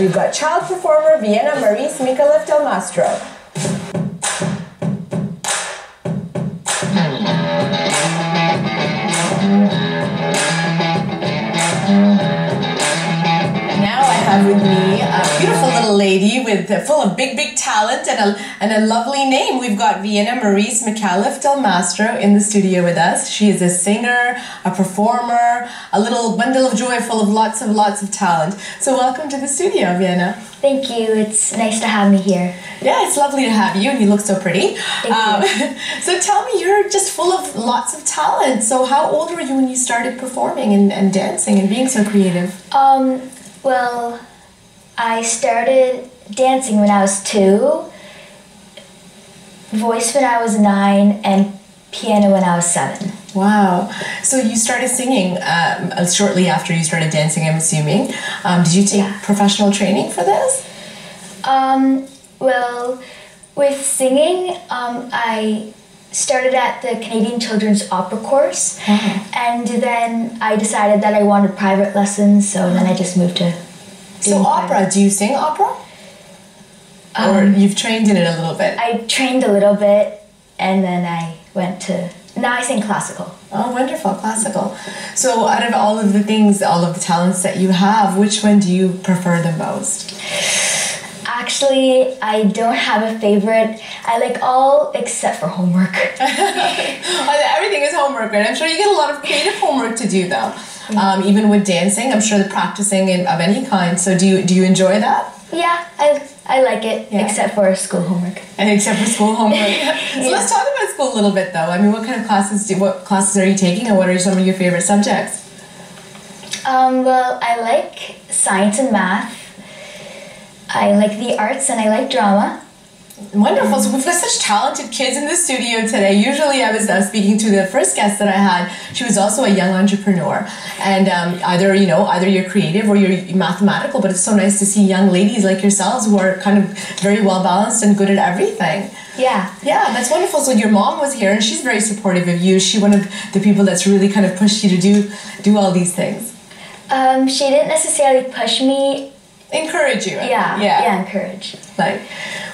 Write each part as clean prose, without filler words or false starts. We've got child performer Vienna Maryce Micallef Del Mastro. Now I have with me a beautiful little lady with full of big talent and a lovely name. We've got Vienna Maryce Micallef Del Mastro in the studio with us. She is a singer, a performer, a little bundle of joy full of lots of talent. So welcome to the studio, Vienna. Thank you. It's nice to have me here. Yeah, it's lovely to have you, and you look so pretty. Thank you. So tell me, you're just full of lots of talent. So how old were you when you started performing and dancing and being so creative? Well, I started dancing when I was 2, voice when I was 9, and piano when I was 7. Wow. So you started singing shortly after you started dancing, I'm assuming. Did you take professional training for this? Well, with singing, I started at the Canadian Children's Opera course, and then I decided that I wanted private lessons, so then I just moved to... So opera, do you sing opera? Or you've trained in it a little bit? I trained a little bit, and then I went to... Now I sing classical. Oh, wonderful, classical. So out of all of the things, all of the talents that you have, which one do you prefer the most? Actually, I don't have a favorite. I like all except for homework. Everything is homework, right? I'm sure you get a lot of creative homework to do, though. Even with dancing, I'm sure the practicing of any kind. So do you enjoy that? Yeah, I like it, except for school homework. And except for school homework. So let's talk about school a little bit, though. I mean, what kind of classes are you taking, and what are some of your favorite subjects? Well, I like science and math. I like the arts, and I like drama. Wonderful. So we've got such talented kids in the studio today. Usually I was speaking to the first guest that I had. She was also a young entrepreneur. And either you're creative or you're mathematical, but it's so nice to see young ladies like yourselves who are kind of very well-balanced and good at everything. Yeah. Yeah, that's wonderful. So your mom was here, and she's very supportive of you. Is she one of the people that's really kind of pushed you to do all these things? She didn't necessarily push me. Encourage you. Yeah, encourage. Like,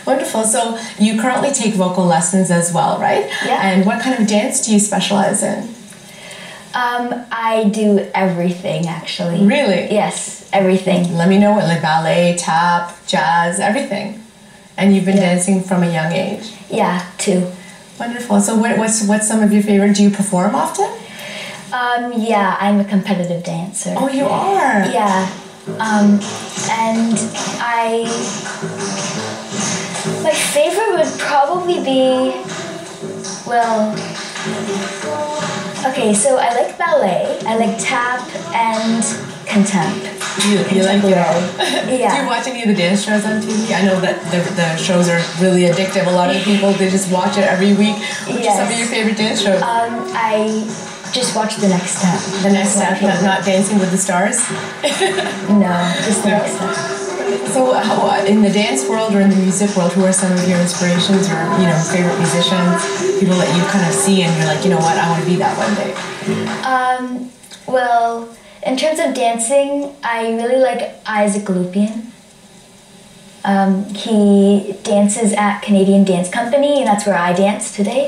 wonderful. So you currently take vocal lessons as well, right? Yeah. And what kind of dance do you specialize in? I do everything, actually. Really? Yes, everything. Let me know what, like ballet, tap, jazz, everything. And you've been dancing from a young age? Yeah, 2. Wonderful. So what's some of your favorite? Do you perform often? Yeah, I'm a competitive dancer. Oh, you are? Yeah. And my favorite would probably be, so I like ballet, I like tap, and contemp. You like it all? Yeah. Do you watch any of the dance shows on TV? I know that the shows are really addictive. A lot of people, they just watch it every week. Which are some of your favorite dance shows? I just watch The Next Step. The Next Step, not Dancing with the Stars? No, just The Next Step. So in the dance world or in the music world, who are some of your inspirations or favorite musicians, people that you kind of see and you're like, you know what, I want to be that one day? Well, in terms of dancing, I really like Isaac Lupien. He dances at Canadian Dance Company, and that's where I dance today.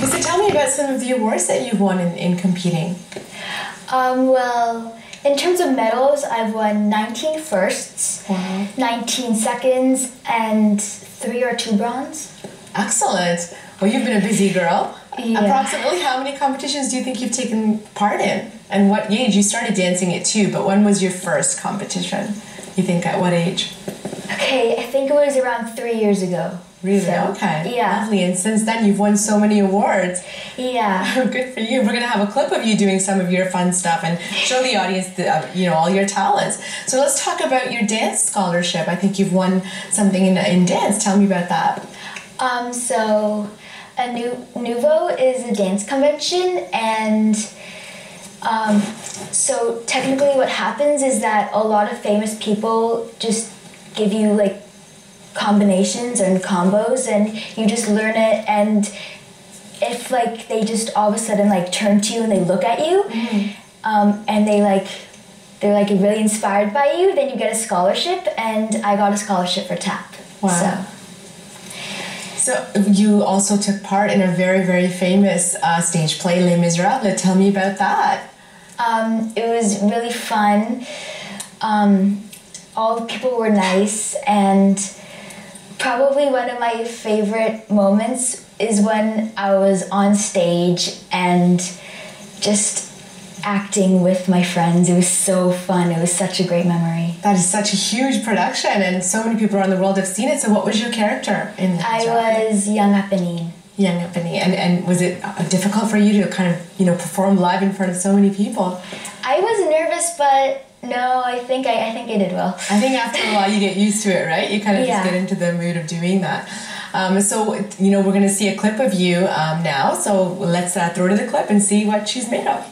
So tell me about some of the awards that you've won in competing. Well, in terms of medals, I've won 19 firsts, 19 seconds, and 3 or 2 bronze. Excellent. Well, you've been a busy girl. Yeah. Approximately how many competitions do you think you've taken part in? And what age? You started dancing at 2, but when was your first competition? You think at what age? Okay, I think it was around 3 years ago. Really? So, okay. Yeah. Lovely. And since then, you've won so many awards. Yeah. Good for you. We're going to have a clip of you doing some of your fun stuff and show the audience, all your talents. So let's talk about your dance scholarship. I think you've won something in dance. Tell me about that. So a Nouveau is a dance convention, and so technically what happens is that a lot of famous people just give you like combinations and combos, and you just learn it, and if like they just all of a sudden like turn to you and they look at you, and they're really inspired by you, then you get a scholarship, and I got a scholarship for tap. Wow. So you also took part in a very, very famous stage play, Les Miserables. Tell me about that. It was really fun. All the people were nice, and probably one of my favorite moments is when I was on stage and just acting with my friends. It was so fun. It was such a great memory. That is such a huge production, and so many people around the world have seen it. So what was your character in that job? I was young Eponine. Young Eponine. And was it difficult for you to kind of, perform live in front of so many people? I was nervous, but no, I think I did well. I think after a while you get used to it, right? You kind of just get into the mood of doing that. So we're going to see a clip of you now. So let's throw to the clip and see what she's made of.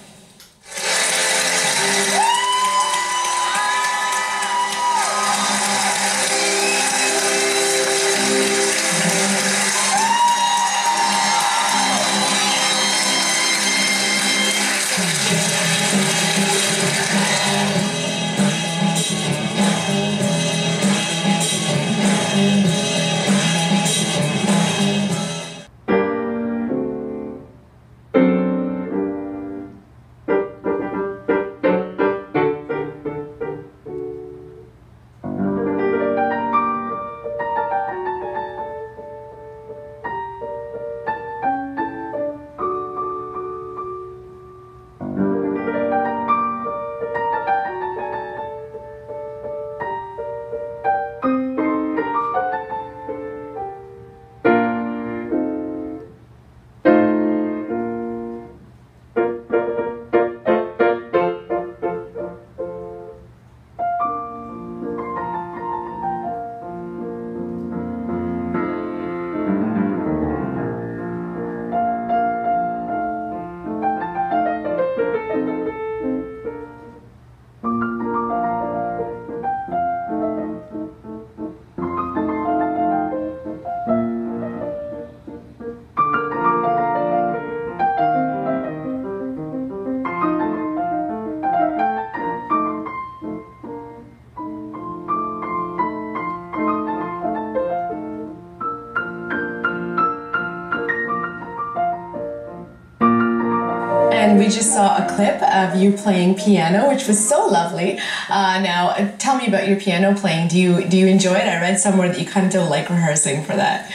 And we just saw a clip of you playing piano, which was so lovely. Now, tell me about your piano playing. Do you enjoy it? I read somewhere that you kind of don't like rehearsing for that.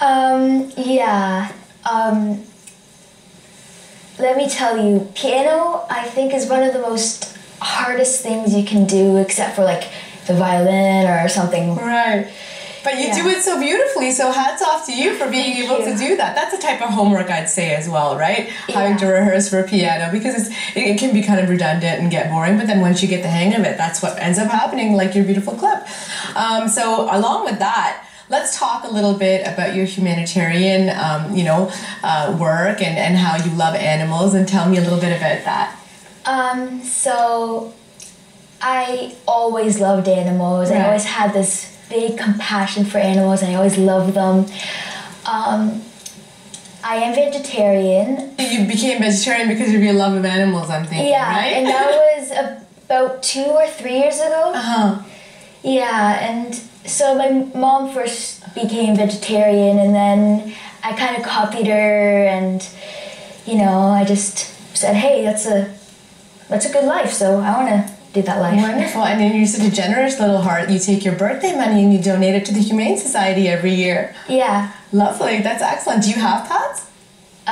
Let me tell you, piano, I think, is one of the most hardest things you can do, except for like the violin or something. Right. But you do it so beautifully, so hats off to you for being able to do that. That's a type of homework, I'd say, as well, right? Yeah. Having to rehearse for piano, because it can be kind of redundant and get boring, but then once you get the hang of it, that's what ends up happening, like your beautiful clip. So along with that, let's talk a little bit about your humanitarian work and how you love animals, and tell me a little bit about that. So I always loved animals. Right. I always had this big compassion for animals, and I always love them. I am vegetarian. You became vegetarian because of your love of animals, I'm thinking, right? Yeah, and that was about 2 or 3 years ago. Yeah, and So my mom first became vegetarian, and then I kind of copied her, and you know, I just said, hey, that's a good life, so I want to do that life. Wonderful. And then you're such a generous little heart. You take your birthday money and you donate it to the Humane Society every year. Yeah. Lovely. That's excellent. Do you have pets?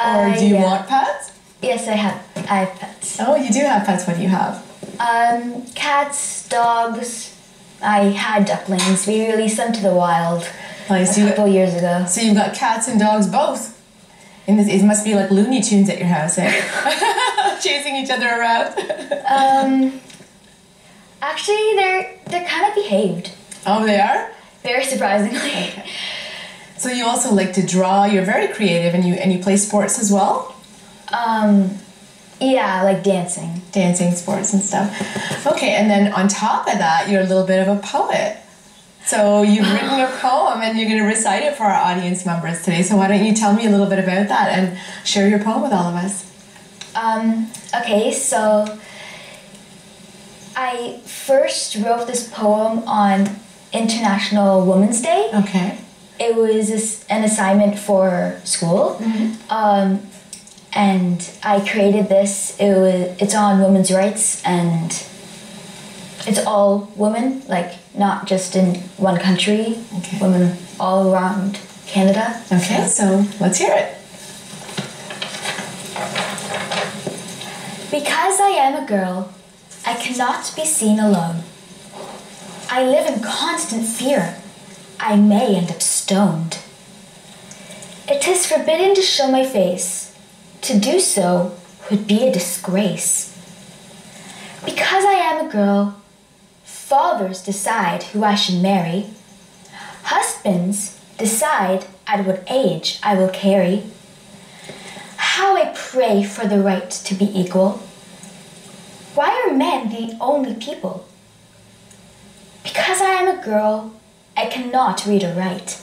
Or do you want pets? Yes, I have. I have pets. Oh, you do have pets. What do you have? Cats, dogs. I had ducklings. We released them to the wild a couple years ago. So you've got cats and dogs both. And it must be like Looney Tunes at your house, eh? Chasing each other around. Actually, they're kind of behaved. Oh, they are? Very surprisingly. Okay. So you also like to draw. You're very creative, and you play sports as well? Yeah, like dancing. Dancing, sports, and stuff. Okay, and then on top of that, you're a little bit of a poet. So you've written a poem, and you're going to recite it for our audience members today. So why don't you tell me a little bit about that and share your poem with all of us. Okay, so I first wrote this poem on International Women's Day. Okay. It was an assignment for school. Mm-hmm. And I created this. It's on women's rights, and it's all women, like not just in one country. Okay. Women all around Canada. Okay, so let's hear it. Because I am a girl, I cannot be seen alone. I live in constant fear. I may end up stoned. It is forbidden to show my face. To do so would be a disgrace. Because I am a girl, fathers decide who I should marry. Husbands decide at what age I will carry. How I pray for the right to be equal. Why are men the only people? Because I am a girl, I cannot read or write.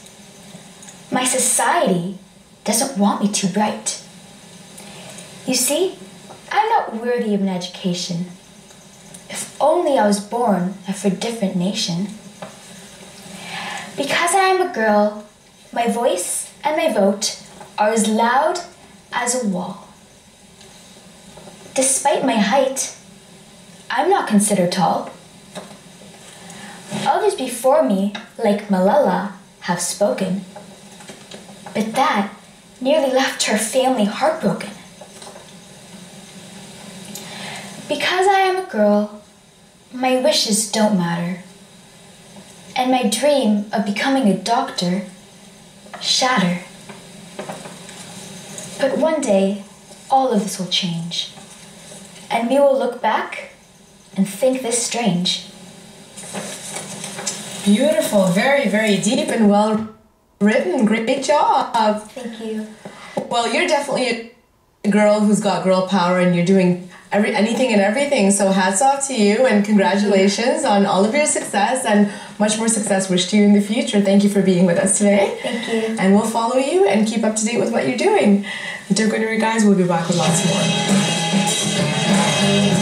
My society doesn't want me to write. You see, I'm not worthy of an education. If only I was born of a different nation. Because I am a girl, my voice and my vote are as loud as a wall. Despite my height, I'm not considered tall. Others before me, like Malala, have spoken. But that nearly left her family heartbroken. Because I am a girl, my wishes don't matter, and my dream of becoming a doctor shatter. But one day, all of this will change, and we will look back and think this strange. Beautiful, very, very deep and well written. Great job. Thank you. Well, you're definitely a girl who's got girl power, and you're doing anything and everything. So hats off to you, and congratulations on all of your success, and much more success wished to you in the future. Thank you for being with us today. Thank you. And we'll follow you and keep up to date with what you're doing. Don't go anywhere, guys. We'll be back with lots more.